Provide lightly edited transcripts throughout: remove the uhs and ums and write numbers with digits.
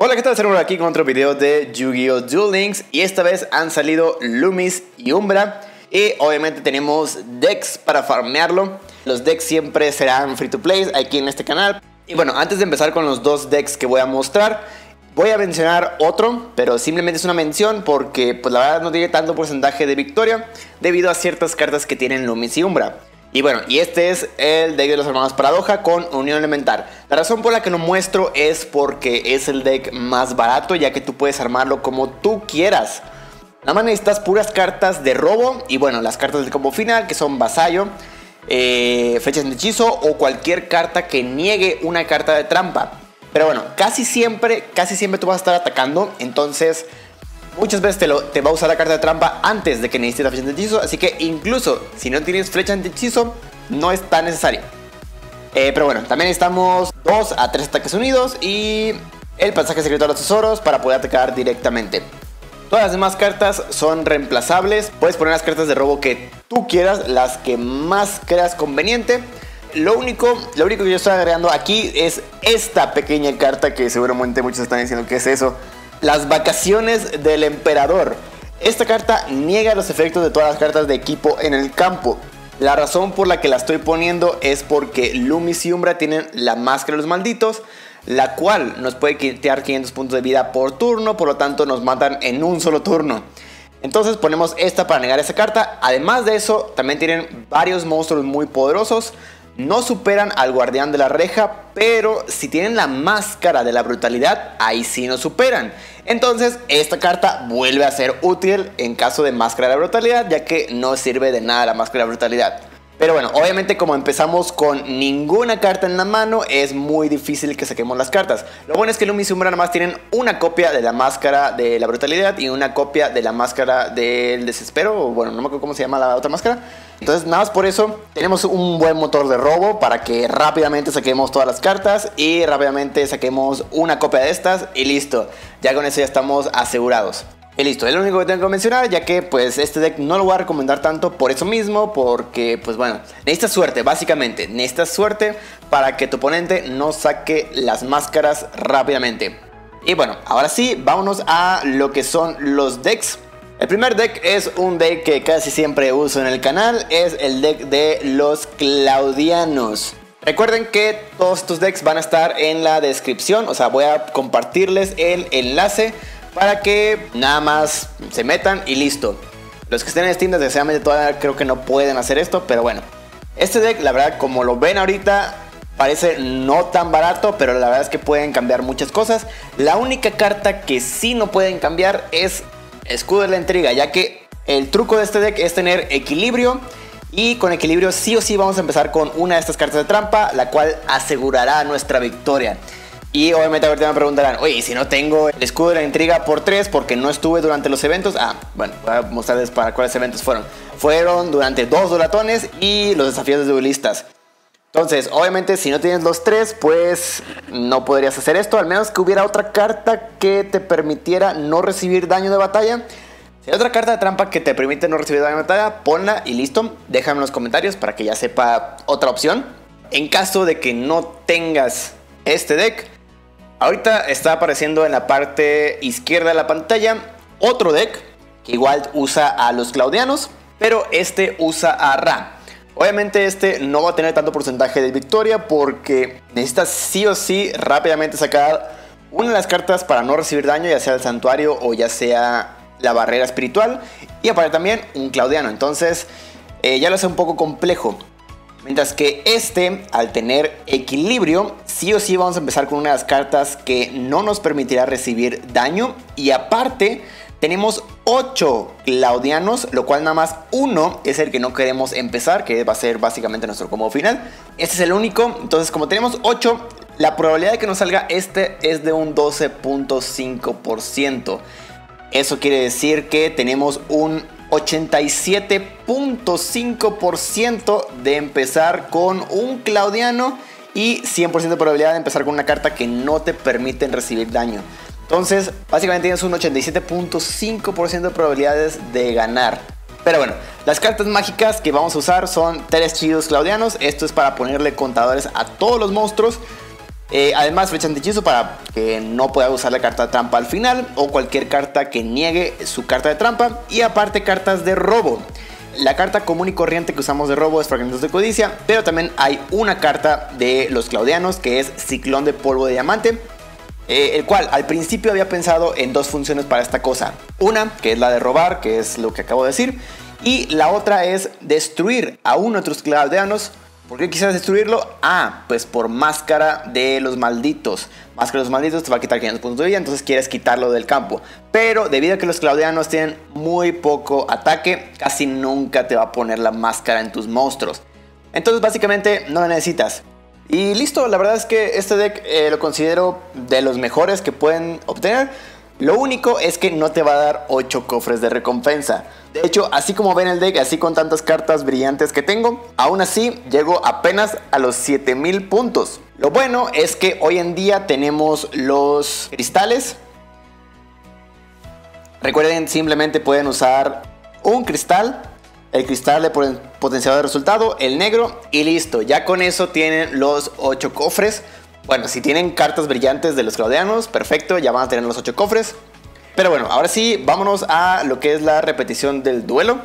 Hola, ¿qué tal? Estamos aquí con otro video de Yu-Gi-Oh! Duel Links y esta vez han salido Lumis y Umbra y obviamente tenemos decks para farmearlo. Los decks siempre serán free to play aquí en este canal. Y bueno, antes de empezar con los dos decks que voy a mostrar, voy a mencionar otro, pero simplemente es una mención porque pues la verdad no tiene tanto porcentaje de victoria debido a ciertas cartas que tienen Lumis y Umbra. Y bueno, y este es el deck de los hermanos Paradoja con Unión Elemental. La razón por la que lo muestro es porque es el deck más barato, ya que tú puedes armarlo como tú quieras. Nada más necesitas puras cartas de robo y bueno, las cartas del combo final que son Vasallo, Flechas de Hechizo o cualquier carta que niegue una carta de trampa. Pero bueno, casi siempre tú vas a estar atacando, entonces muchas veces te va a usar la carta de trampa antes de que necesites la flecha de hechizo, así que incluso si no tienes flecha de hechizo, no es tan necesario. Pero bueno, también necesitamos 2 a 3 ataques unidos y el pasaje secreto de los tesoros para poder atacar directamente. Todas las demás cartas son reemplazables, puedes poner las cartas de robo que tú quieras, las que más creas conveniente. Lo único que yo estoy agregando aquí es esta pequeña carta que seguramente muchos están diciendo que es eso. Las vacaciones del emperador. Esta carta niega los efectos de todas las cartas de equipo en el campo. La razón por la que la estoy poniendo es porque Lumis y Umbra tienen la máscara de los malditos, la cual nos puede quitar 500 puntos de vida por turno, por lo tanto nos matan en un solo turno. Entonces ponemos esta para negar esa carta. Además de eso, también tienen varios monstruos muy poderosos. No superan al Guardián de la Reja, pero si tienen la Máscara de la Brutalidad, ahí sí nos superan. Entonces esta carta vuelve a ser útil en caso de Máscara de la Brutalidad, ya que no sirve de nada la Máscara de la Brutalidad. Pero bueno, obviamente como empezamos con ninguna carta en la mano, es muy difícil que saquemos las cartas. Lo bueno es que Lumis y Umbra nada más tienen una copia de la Máscara de la Brutalidad y una copia de la Máscara del Desespero, o bueno, no me acuerdo cómo se llama la otra máscara. Entonces nada más por eso tenemos un buen motor de robo para que rápidamente saquemos todas las cartas y rápidamente saquemos una copia de estas y listo. Ya con eso ya estamos asegurados. Y listo, es lo único que tengo que mencionar, ya que pues este deck no lo voy a recomendar tanto por eso mismo, porque pues bueno, necesitas suerte básicamente. Necesitas suerte para que tu oponente no saque las máscaras rápidamente. Y bueno, ahora sí, vámonos a lo que son los decks. El primer deck es un deck que casi siempre uso en el canal, es el deck de los Cloudianos. Recuerden que todos estos decks van a estar en la descripción, o sea, voy a compartirles el enlace para que nada más se metan y listo. Los que estén en Steam desgraciadamente todavía creo que no pueden hacer esto, pero bueno. Este deck, la verdad, como lo ven ahorita, parece no tan barato, pero la verdad es que pueden cambiar muchas cosas. La única carta que sí no pueden cambiar es Escudo de la Intriga, ya que el truco de este deck es tener equilibrio y con equilibrio sí o sí vamos a empezar con una de estas cartas de trampa, la cual asegurará nuestra victoria. Y obviamente ahorita me preguntarán, oye, ¿y si no tengo el Escudo de la Intriga por 3 porque no estuve durante los eventos? Ah, bueno, voy a mostrarles para cuáles eventos fueron. Fueron durante 2 duratones y los desafíos de duelistas. Entonces, obviamente si no tienes los 3, pues no podrías hacer esto, al menos que hubiera otra carta que te permitiera no recibir daño de batalla. Si hay otra carta de trampa que te permite no recibir daño de batalla, ponla y listo. Déjame en los comentarios para que ya sepa otra opción. En caso de que no tengas este deck, ahorita está apareciendo en la parte izquierda de la pantalla otro deck que igual usa a los Cloudianos, pero este usa a Ra. Obviamente este no va a tener tanto porcentaje de victoria porque necesitas sí o sí rápidamente sacar una de las cartas para no recibir daño, ya sea el santuario o ya sea la barrera espiritual, y aparte también un Cloudiano, entonces ya lo hace un poco complejo. Mientras que este, al tener equilibrio, sí o sí vamos a empezar con una de las cartas que no nos permitirá recibir daño, y aparte tenemos 8 Cloudianos, lo cual nada más uno es el que no queremos empezar, que va a ser básicamente nuestro combo final. Este es el único, entonces como tenemos 8, la probabilidad de que nos salga este es de un 12.5%. Eso quiere decir que tenemos un 87.5% de empezar con un Cloudiano y 100% de probabilidad de empezar con una carta que no te permiten recibir daño. Entonces, básicamente tienes un 87.5% de probabilidades de ganar. Pero bueno, las cartas mágicas que vamos a usar son 3 Chillidos Cloudianos. Esto es para ponerle contadores a todos los monstruos. Además, fechan de hechizo para que no pueda usar la carta de trampa al final, o cualquier carta que niegue su carta de trampa. Y aparte, cartas de robo. La carta común y corriente que usamos de robo es Fragmentos de Codicia, pero también hay una carta de los Cloudianos que es Ciclón de Polvo de Diamante, el cual al principio había pensado en dos funciones para esta cosa. Una, que es la de robar, que es lo que acabo de decir, y la otra es destruir a uno de tus Cloudianos. ¿Por qué quisieras destruirlo? Ah, pues por Máscara de los Malditos. Máscara de los Malditos te va a quitar 500 puntos de vida, entonces quieres quitarlo del campo. Pero debido a que los Cloudianos tienen muy poco ataque, casi nunca te va a poner la máscara en tus monstruos. Entonces básicamente no la necesitas. Y listo, la verdad es que este deck lo considero de los mejores que pueden obtener. Lo único es que no te va a dar 8 cofres de recompensa. De hecho, así como ven el deck, así con tantas cartas brillantes que tengo, aún así llego apenas a los 7000 puntos. Lo bueno es que hoy en día tenemos los cristales. Recuerden, simplemente pueden usar un cristal. El cristal de potenciador de resultado, el negro, y listo. Ya con eso tienen los 8 cofres. Bueno, si tienen cartas brillantes de los Cloudianos, perfecto, ya van a tener los 8 cofres. Pero bueno, ahora sí, vámonos a lo que es la repetición del duelo.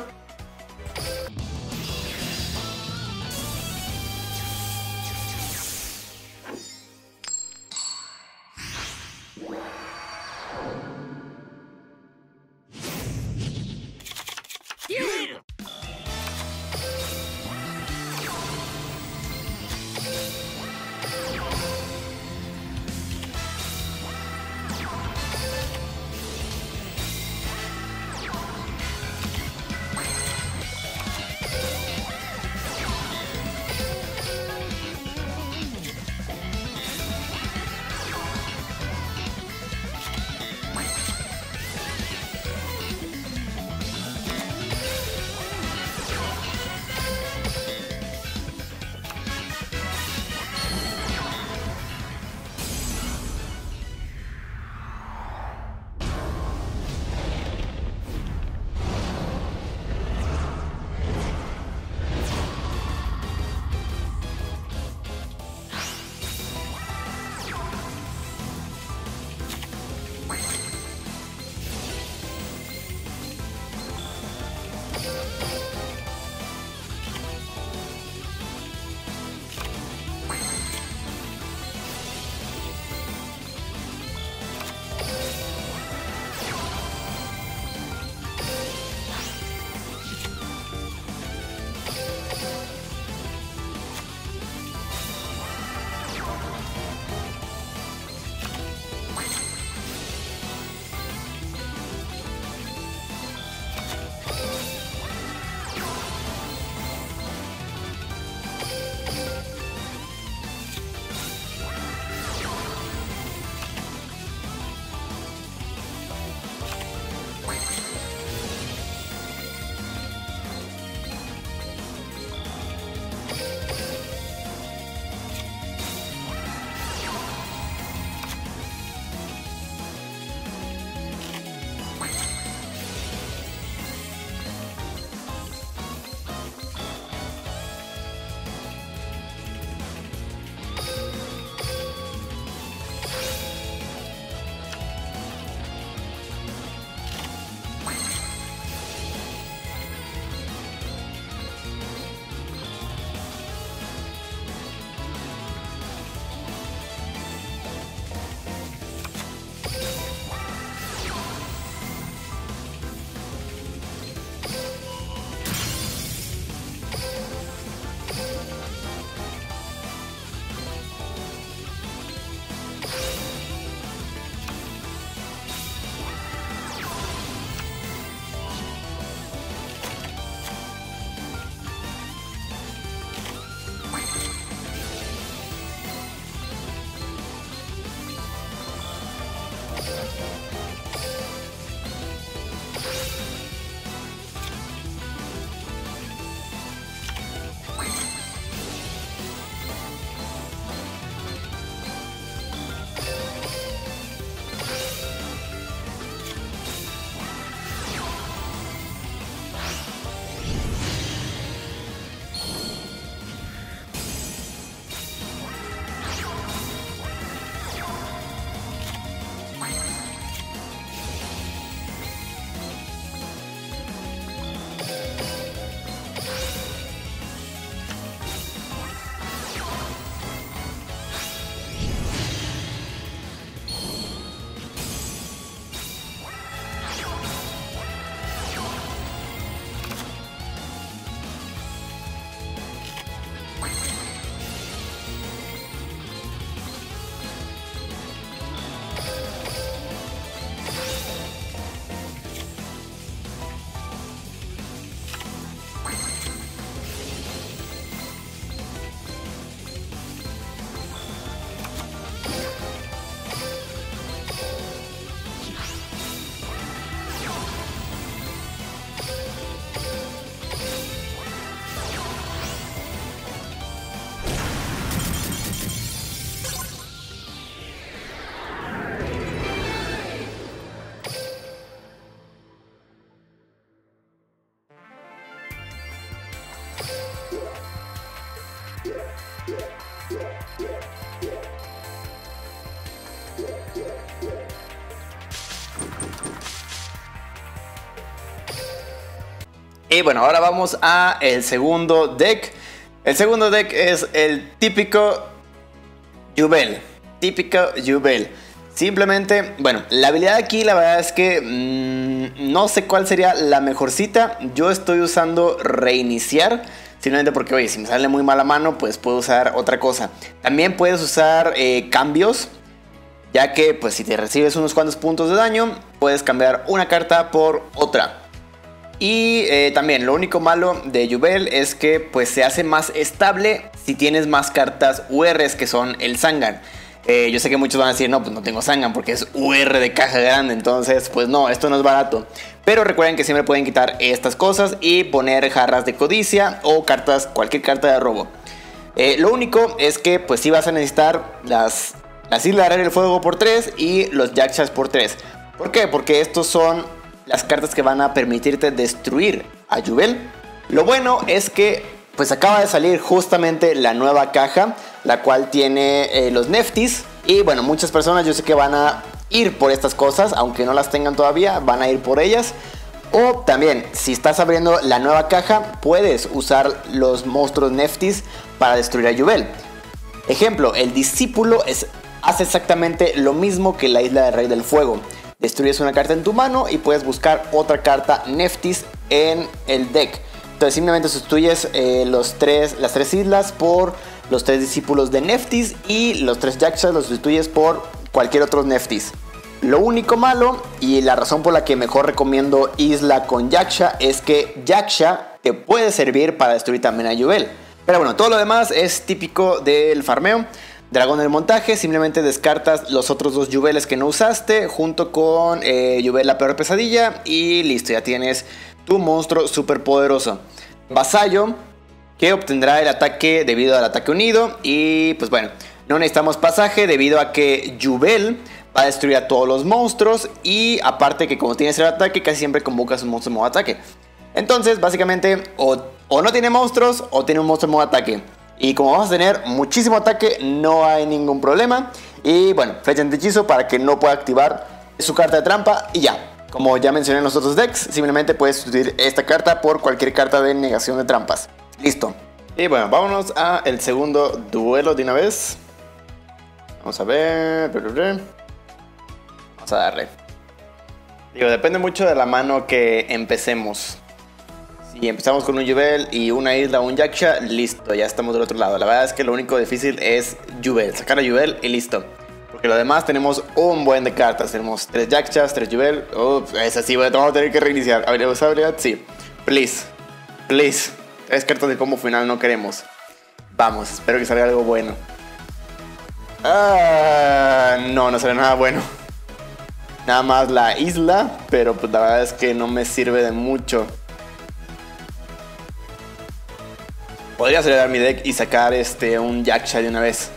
Y bueno, ahora vamos a el segundo deck. El segundo deck es el típico Yubel. Típico Yubel. Simplemente, bueno, la habilidad aquí la verdad es que no sé cuál sería la mejorcita. Yo estoy usando reiniciar, simplemente porque, oye, si me sale muy mala mano, pues puedo usar otra cosa. También puedes usar cambios, ya que pues si te recibes unos cuantos puntos de daño, puedes cambiar una carta por otra. Y también lo único malo de Yubel es que pues se hace más estable si tienes más cartas URs, que son el Sangan. Yo sé que muchos van a decir, no, pues no tengo Sangan porque es UR de caja grande, entonces pues no, esto no es barato. Pero recuerden que siempre pueden quitar estas cosas y poner jarras de codicia o cartas, cualquier carta de robo. Lo único es que pues sí vas a necesitar las Islas de Arar el Fuego por 3 y los Yakshas por 3. ¿Por qué? Porque estos son las cartas que van a permitirte destruir a Yubel. Lo bueno es que pues acaba de salir justamente la nueva caja, la cual tiene los Nephtys. Y bueno, muchas personas yo sé que van a ir por estas cosas, aunque no las tengan todavía, van a ir por ellas. O también, si estás abriendo la nueva caja, puedes usar los monstruos Nephtys para destruir a Yubel. Ejemplo, el Discípulo hace exactamente lo mismo que la Isla del Rey del Fuego. Destruyes una carta en tu mano y puedes buscar otra carta Nephtys en el deck. Entonces simplemente sustituyes las tres islas por los 3 discípulos de Nephtys y los 3 Yakshas los sustituyes por cualquier otro Nephtys. Lo único malo y la razón por la que mejor recomiendo isla con Yaksha es que Yaksha te puede servir para destruir también a Yubel. Pero bueno, todo lo demás es típico del farmeo. Dragón del Montaje, simplemente descartas los otros 2 Yubeles que no usaste junto con Yubel la Peor Pesadilla y listo, ya tienes tu monstruo super poderoso. Vasallo, que obtendrá el ataque debido al ataque unido y pues bueno, no necesitamos pasaje debido a que Yubel va a destruir a todos los monstruos y aparte que como tienes el ataque casi siempre convocas un monstruo en modo ataque. Entonces básicamente o no tiene monstruos o tiene un monstruo en modo ataque. Y como vamos a tener muchísimo ataque, no hay ningún problema. Y bueno, fechan de hechizo para que no pueda activar su carta de trampa y ya. Como ya mencioné en los otros decks, simplemente puedes sustituir esta carta por cualquier carta de negación de trampas. Listo. Y bueno, vámonos a el segundo duelo de una vez. Vamos a ver. Vamos a darle. Digo, depende mucho de la mano que empecemos. Y empezamos con un Yubel y una isla, un Yaksha, listo, ya estamos del otro lado. La verdad es que lo único difícil es Yubel, sacar a Yubel y listo. Porque lo demás tenemos un buen de cartas, tenemos 3 Yakshas, 3 Yubel. Esa sí, vamos a tener que reiniciar. Habilidad, sí. Please, please. 3 cartas de combo final no queremos. Vamos, espero que salga algo bueno. Ah, no, no sale nada bueno. Nada más la isla, pero pues la verdad es que no me sirve de mucho. Podría acelerar mi deck y sacar un Yaksha de una vez.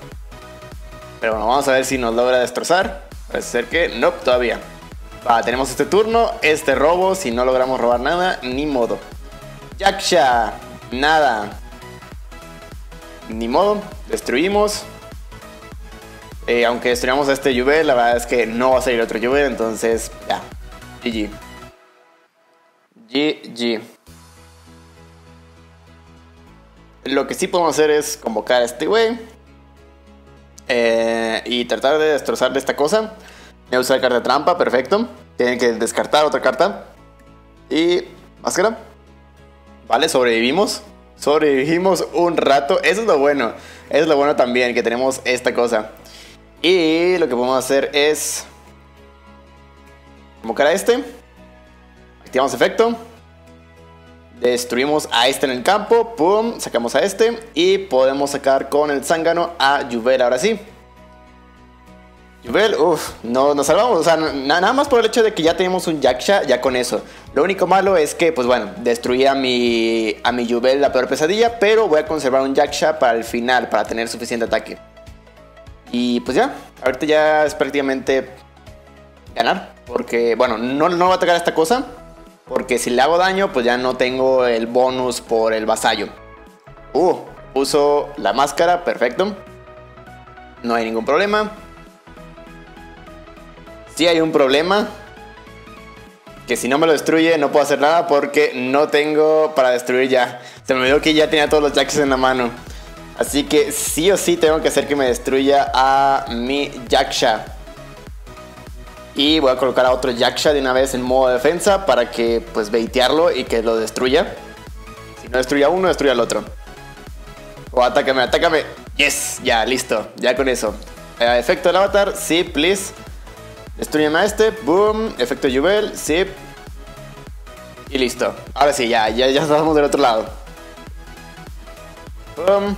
Pero bueno, vamos a ver si nos logra destrozar. Parece ser que no, nope, todavía. Va, tenemos este turno, este robo. Si no logramos robar nada, ni modo. Yaksha, nada. Ni modo, destruimos. Aunque destruyamos a este Yubel, la verdad es que no va a salir otro Yubel. Entonces, ya, GG. GG. Lo que sí podemos hacer es convocar a este güey y tratar de destrozarle esta cosa. Voy a usar carta de trampa, perfecto. Tienen que descartar otra carta. Y máscara. Vale, sobrevivimos. Sobrevivimos un rato. Eso es lo bueno. Eso es lo bueno también, que tenemos esta cosa. Y lo que podemos hacer es convocar a este. Activamos efecto. Destruimos a este en el campo, pum, sacamos a este y podemos sacar con el zángano a Yubel ahora sí. Yubel, uff, no nos salvamos, o sea, nada más por el hecho de que ya tenemos un Yaksha, ya con eso. Lo único malo es que, pues bueno, destruí a mi Yubel la Peor Pesadilla, pero voy a conservar un Yaksha para el final, para tener suficiente ataque. Y pues ya, ahorita ya es prácticamente ganar, porque bueno, no va a atacar esta cosa. Porque si le hago daño, pues ya no tengo el bonus por el vasallo. Puso la máscara, perfecto. No hay ningún problema. Sí hay un problema, que si no me lo destruye no puedo hacer nada porque no tengo para destruir ya. Se me olvidó que ya tenía todos los Yakshas en la mano. Así que sí o sí tengo que hacer que me destruya a mi Yaksha. Y voy a colocar a otro Yaksha de una vez en modo de defensa para que pues baitearlo y que lo destruya. Si no destruye a uno, destruye al otro. O atácame, atácame. Yes, ya, listo, ya con eso. Efecto del avatar, sí, please. Destruyeme a este, boom. Efecto Yubel, sí. Y listo. Ahora sí, ya estamos del otro lado. Boom.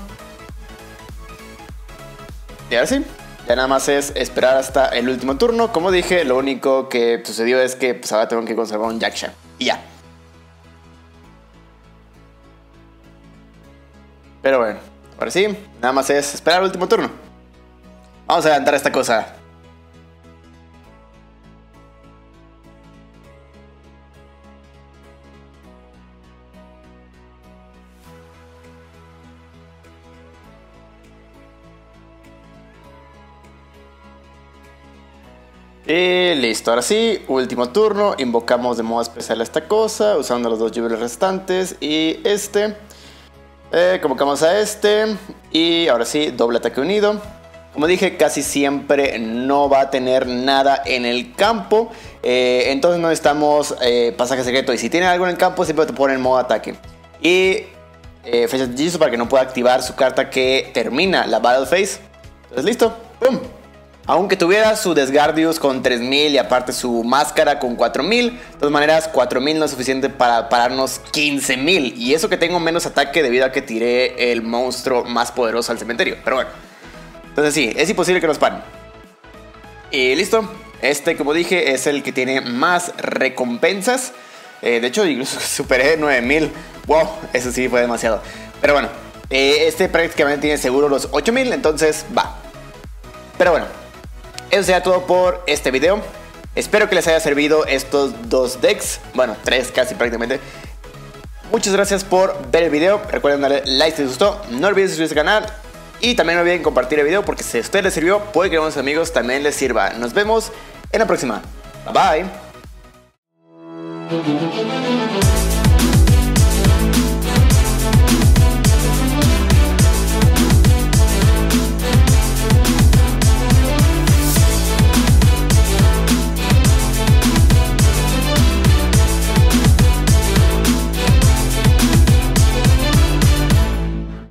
Y ahora sí. Ya nada más es esperar hasta el último turno. Como dije, lo único que sucedió es que pues, ahora tengo que conservar un Yaksha. Y ya. Pero bueno, ahora sí, nada más es esperar el último turno. Vamos a adelantar esta cosa. Y listo, ahora sí, último turno, invocamos de modo especial a esta cosa, usando los dos Yubeles restantes y este. Convocamos a este y ahora sí, doble ataque unido. Como dije, casi siempre no va a tener nada en el campo, entonces no necesitamos pasaje secreto. Y si tiene algo en el campo, siempre te pone en modo ataque. Y fecha de hechizo para que no pueda activar su carta que termina la Battle Phase. Entonces listo, ¡pum! Aunque tuviera su Desgardius con 3000 y aparte su máscara con 4000, de todas maneras 4000 no es suficiente para pararnos 15000. Y eso que tengo menos ataque debido a que tiré el monstruo más poderoso al cementerio. Pero bueno, entonces sí, es imposible que nos paren. Y listo, este como dije es el que tiene más recompensas. De hecho incluso superé 9000. Wow, eso sí fue demasiado. Pero bueno, este prácticamente tiene seguro los 8000, entonces va. Pero bueno, eso sería todo por este video. Espero que les haya servido estos dos decks. Bueno, tres casi prácticamente. Muchas gracias por ver el video. Recuerden darle like si les gustó. No olviden suscribirse al canal. Y también no olviden compartir el video porque si a ustedes les sirvió, puede que a unos amigos también les sirva. Nos vemos en la próxima. Bye bye.